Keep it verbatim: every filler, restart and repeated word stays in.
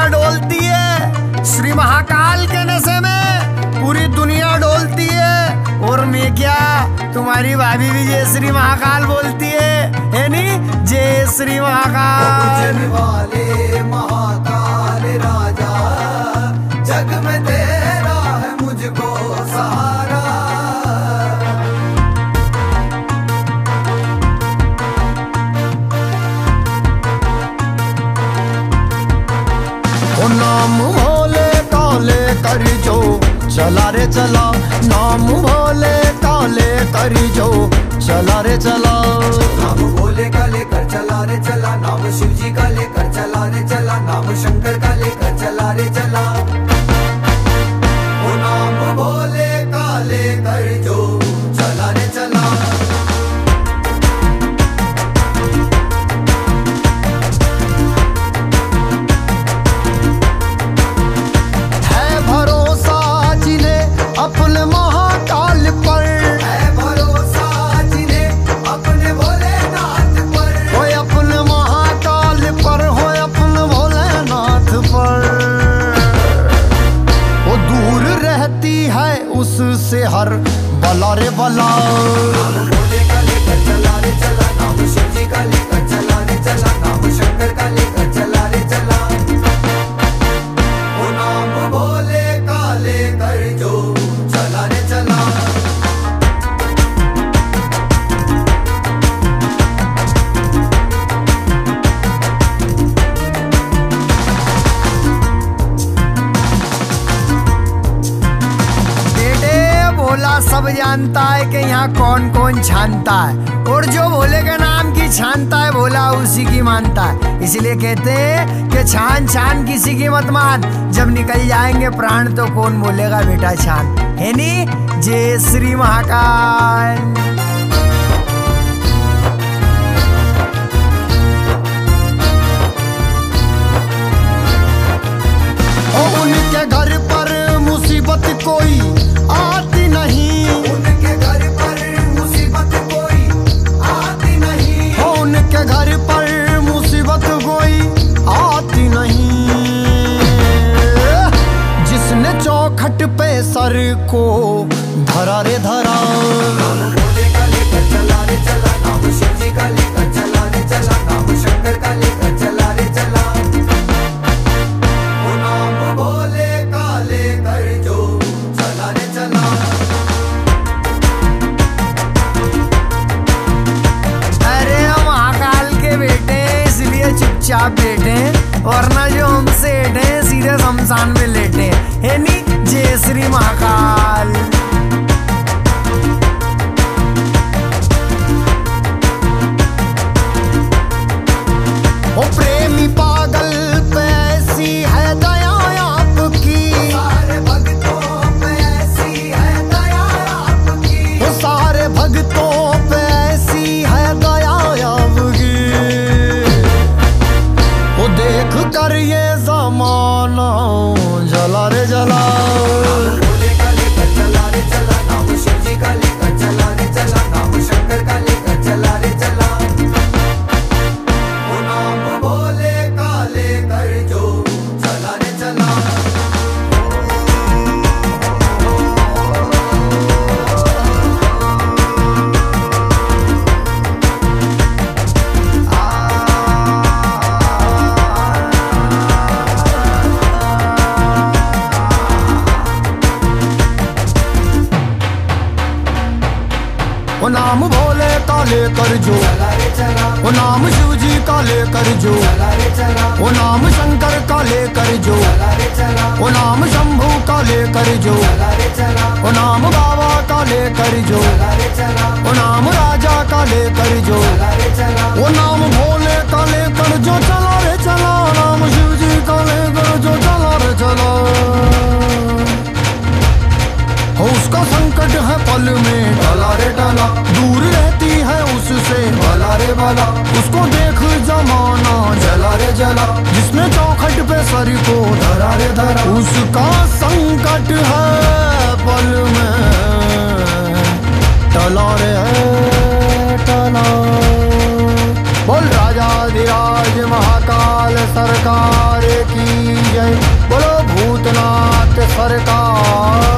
दुनिया डोलती है श्री महाकाल के नशे में, पूरी दुनिया डोलती है। और मैं क्या, तुम्हारी भाभी भी जय श्री महाकाल बोलती है, है नी? जय श्री महाकाल। जग वाले महाकाल राजा, जग में तेरा है मुझको सहारा। नाम भोले काले करी जो चला रे चला, नाम भोले काले करी जो चला रे चला। नाम भोले का लेकर चला रे चला, नाम शिव जी का लेकर चला रे चला, नाम शंकर का लेकर चला रे चला। ओ नाम भोले काले करी जो चला रे चला। अपने महाकाल पर है भरोसा जिन्हें, अपने भोलेनाथ पर हो, अपने महाकाल पर हो, अपने भोलेनाथ पर। वो दूर रहती है उससे हर बला रे बला। नाम भोले का लेकर चला रे चला, नाम शिव जी का लेकर चला रे चला, नाम शंकर का लेकर चला रे चला। वो नाम भोले का लेकर जो सब जानता है कि यहाँ कौन कौन छानता है, और जो भोले के नाम की छानता है भोला उसी की मानता है। इसलिए कहते हैं कि छान छान किसी की मत मान, जब निकल जाएंगे प्राण तो कौन बोलेगा बेटा छान, है नी? जय श्री महाकाल। उनके घर पर मुसीबत कोई आती नहीं, उनके घर पर मुसीबत कोई आती नहीं, उनके घर पर मुसीबत कोई आती नहीं। जिसने चौखट पे सर को धरा रे धरा, आप बैठे वरना जो हमसे हैं सीधे शमशान में लेटे हैं, है नी? जय श्री महाकाल। ओ प्रेमी पागल पे ऐसी है दया आपकी, सारे भक्तों पे ऐसी है दया आपकी, वो सारे भक्तों पे ऐसी है दया आपकी। देख कर ये जमाना जला रे जला। नाम भोले का लेकर चला रे चला, नाम शिव जी का लेकर चला रे चला, नाम शंकर का लेकर चला रे चला। वो नाम भोले का लेकर जो चला रे चला। वो नाम भोले का लेकर जो चला रे चला, वो नाम शिव जी का लेकर जो चला रे चला, वो नाम शंकर का लेकर जो चला रे चला, वो नाम शंभू का लेकर जो चला रे चला, वो नाम बाबा का लेकर जो चला रे चला, वो नाम राजा का लेकर जो चला रे चला, वो नाम भोले का लेकर जो चला रे चला, नाम शिव जी का लेकर जो चला रे चला। उसका संकट है पल में टला रे टला, दूर रहती है उससे भला रे भला, उसको देख जमाना जला रे जला। जिसने चौखट पे सर को धरा रे धरा, उसका संकट है पल में टला रे टला। बोल राजा धीराज महाकाल सरकार की। सरकार।